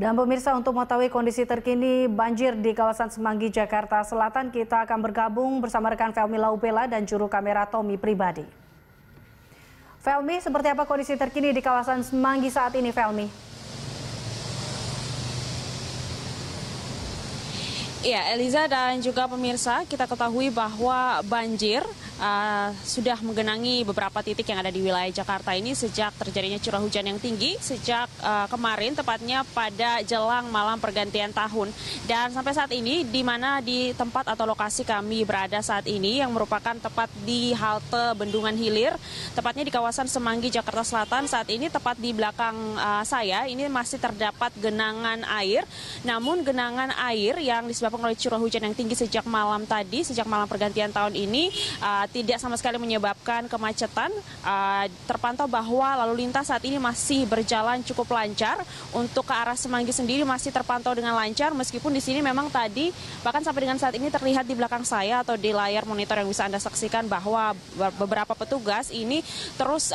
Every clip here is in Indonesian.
Dan pemirsa, untuk mengetahui kondisi terkini banjir di kawasan Semanggi, Jakarta Selatan, kita akan bergabung bersama rekan Felmi Laupela dan juru kamera Tommy Pribadi. Felmi, seperti apa kondisi terkini di kawasan Semanggi saat ini, Felmi? Ya, Eliza dan juga pemirsa, kita ketahui bahwa banjir sudah menggenangi beberapa titik yang ada di wilayah Jakarta ini sejak terjadinya curah hujan yang tinggi sejak kemarin, tepatnya pada jelang malam pergantian tahun. Dan sampai saat ini, di mana di tempat atau lokasi kami berada saat ini, yang merupakan tepat di halte Bendungan Hilir, tepatnya di kawasan Semanggi, Jakarta Selatan, saat ini tepat di belakang saya, ini masih terdapat genangan air. Namun genangan air yang disebabkan oleh curah hujan yang tinggi sejak malam tadi, sejak malam pergantian tahun ini tidak sama sekali menyebabkan kemacetan. Terpantau bahwa lalu lintas saat ini masih berjalan cukup lancar. Untuk ke arah Semanggi sendiri masih terpantau dengan lancar, meskipun di sini memang tadi bahkan sampai dengan saat ini terlihat di belakang saya atau di layar monitor yang bisa Anda saksikan bahwa beberapa petugas ini terus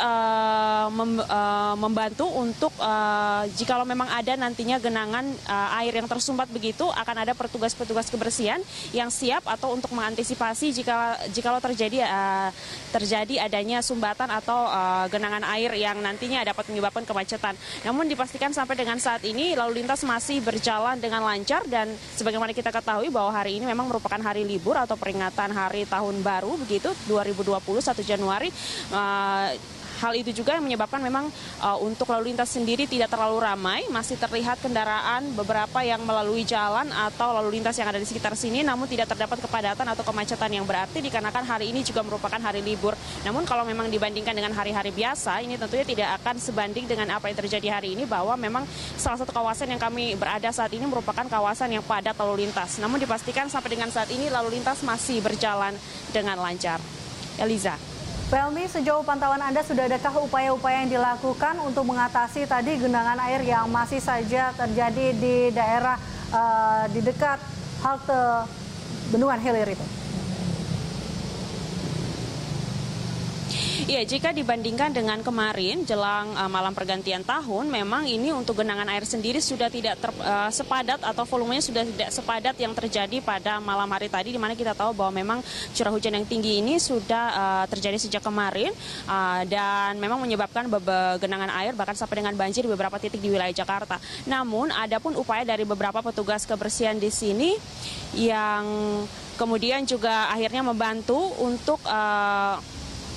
membantu untuk jikalau memang ada nantinya genangan air yang tersumbat begitu, akan ada petugas kebersihan yang siap atau untuk mengantisipasi jikalau terjadi adanya sumbatan atau genangan air yang nantinya dapat menyebabkan kemacetan. Namun dipastikan sampai dengan saat ini lalu lintas masih berjalan dengan lancar, dan sebagaimana kita ketahui bahwa hari ini memang merupakan hari libur atau peringatan hari tahun baru begitu 2020 1 Januari. Hal itu juga yang menyebabkan memang untuk lalu lintas sendiri tidak terlalu ramai, masih terlihat kendaraan beberapa yang melalui jalan atau lalu lintas yang ada di sekitar sini, namun tidak terdapat kepadatan atau kemacetan yang berarti dikarenakan hari ini juga merupakan hari libur. Namun kalau memang dibandingkan dengan hari-hari biasa, ini tentunya tidak akan sebanding dengan apa yang terjadi hari ini, bahwa memang salah satu kawasan yang kami berada saat ini merupakan kawasan yang padat lalu lintas. Namun dipastikan sampai dengan saat ini lalu lintas masih berjalan dengan lancar. Eliza. Felmi, sejauh pantauan Anda, sudah adakah upaya-upaya yang dilakukan untuk mengatasi tadi genangan air yang masih saja terjadi di daerah di dekat halte Bendungan Hilir itu? Ya, jika dibandingkan dengan kemarin jelang malam pergantian tahun, memang ini untuk genangan air sendiri sudah tidak sepadat atau volumenya sudah tidak sepadat yang terjadi pada malam hari tadi, di mana kita tahu bahwa memang curah hujan yang tinggi ini sudah terjadi sejak kemarin dan memang menyebabkan genangan air bahkan sampai dengan banjir di beberapa titik di wilayah Jakarta. Namun ada pun upaya dari beberapa petugas kebersihan di sini yang kemudian juga akhirnya membantu untuk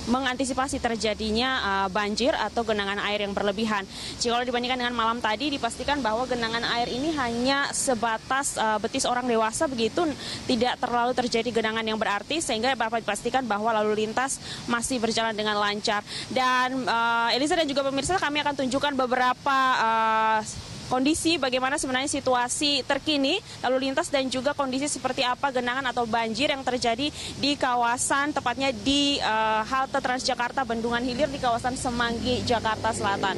mengantisipasi terjadinya banjir atau genangan air yang berlebihan. Jika dibandingkan dengan malam tadi, dipastikan bahwa genangan air ini hanya sebatas betis orang dewasa begitu, tidak terlalu terjadi genangan yang berarti, sehingga Bapak dipastikan bahwa lalu lintas masih berjalan dengan lancar. Dan Eliza dan juga pemirsa, kami akan tunjukkan beberapa kondisi bagaimana sebenarnya situasi terkini lalu lintas dan juga kondisi seperti apa genangan atau banjir yang terjadi di kawasan, tepatnya di halte Transjakarta Bendungan Hilir di kawasan Semanggi, Jakarta Selatan.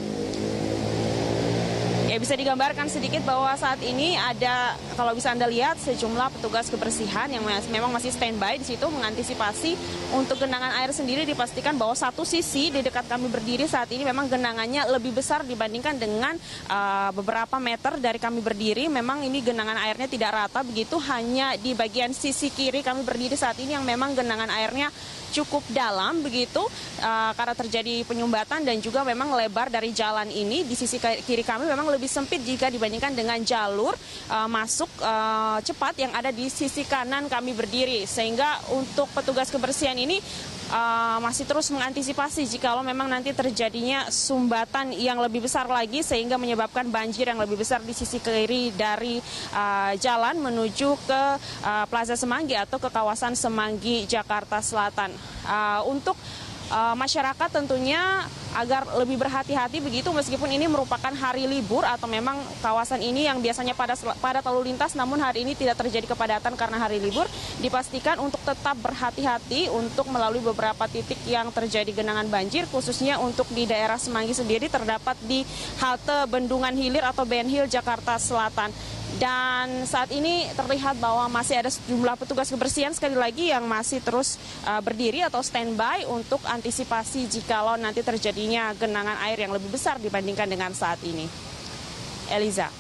Ya, bisa digambarkan sedikit bahwa saat ini ada, kalau bisa Anda lihat, sejumlah petugas kebersihan yang memang masih standby di situ mengantisipasi untuk genangan air sendiri. Dipastikan bahwa satu sisi di dekat kami berdiri saat ini memang genangannya lebih besar dibandingkan dengan beberapa meter dari kami berdiri. Memang ini genangan airnya tidak rata begitu, hanya di bagian sisi kiri kami berdiri saat ini yang memang genangan airnya cukup dalam begitu karena terjadi penyumbatan, dan juga memang lebar dari jalan ini di sisi kiri kami memang lebih sempit jika dibandingkan dengan jalur masuk cepat yang ada di sisi kanan kami berdiri, sehingga untuk petugas kebersihan ini masih terus mengantisipasi jikalau memang nanti terjadinya sumbatan yang lebih besar lagi sehingga menyebabkan banjir yang lebih besar di sisi kiri dari jalan menuju ke Plaza Semanggi atau ke kawasan Semanggi, Jakarta Selatan. Untuk masyarakat tentunya agar lebih berhati-hati begitu, meskipun ini merupakan hari libur atau memang kawasan ini yang biasanya padat lalu lintas, namun hari ini tidak terjadi kepadatan karena hari libur. Dipastikan untuk tetap berhati-hati untuk melalui beberapa titik yang terjadi genangan banjir, khususnya untuk di daerah Semanggi sendiri terdapat di halte Bendungan Hilir atau Benhil, Jakarta Selatan. Dan saat ini terlihat bahwa masih ada sejumlah petugas kebersihan sekali lagi yang masih terus berdiri atau standby untuk antisipasi jikalau nanti terjadinya genangan air yang lebih besar dibandingkan dengan saat ini. Eliza.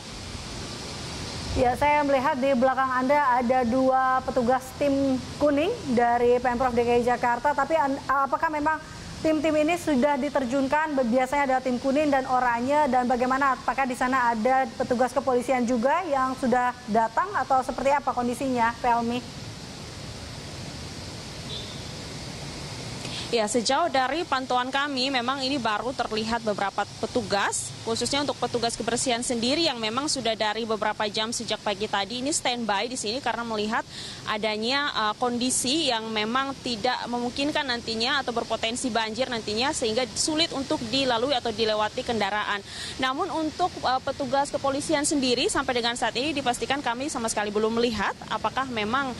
Ya, saya melihat di belakang Anda ada dua petugas tim kuning dari Pemprov DKI Jakarta. Tapi apakah memang tim-tim ini sudah diterjunkan? Biasanya ada tim kuning dan oranye. Dan bagaimana? Apakah di sana ada petugas kepolisian juga yang sudah datang atau seperti apa kondisinya, Felmi? Ya, sejauh dari pantauan kami memang ini baru terlihat beberapa petugas, khususnya untuk petugas kebersihan sendiri yang memang sudah dari beberapa jam sejak pagi tadi ini standby di sini karena melihat adanya kondisi yang memang tidak memungkinkan nantinya atau berpotensi banjir nantinya sehingga sulit untuk dilalui atau dilewati kendaraan. Namun untuk petugas kepolisian sendiri sampai dengan saat ini dipastikan kami sama sekali belum melihat apakah memang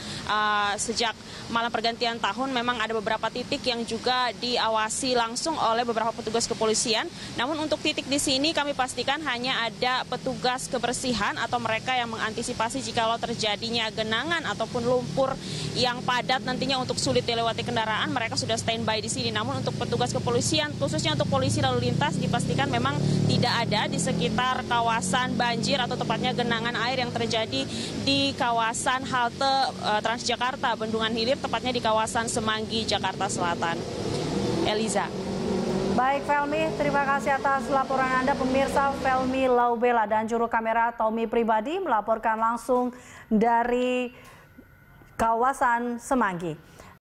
sejak malam pergantian tahun memang ada beberapa titik yang juga diawasi langsung oleh beberapa petugas kepolisian. Namun untuk titik di sini kami pastikan hanya ada petugas kebersihan atau mereka yang mengantisipasi jikalau terjadinya genangan ataupun lumpur yang padat nantinya untuk sulit dilewati kendaraan, mereka sudah standby di sini. Namun untuk petugas kepolisian, khususnya untuk polisi lalu lintas dipastikan memang tidak ada di sekitar kawasan banjir atau tepatnya genangan air yang terjadi di kawasan halte Transjakarta Bendungan Hilir, tepatnya di kawasan Semanggi, Jakarta Selatan. Eliza. Baik Felmi, terima kasih atas laporan Anda. Pemirsa, Felmi Laupela dan juru kamera Tommy Pribadi melaporkan langsung dari kawasan Semanggi.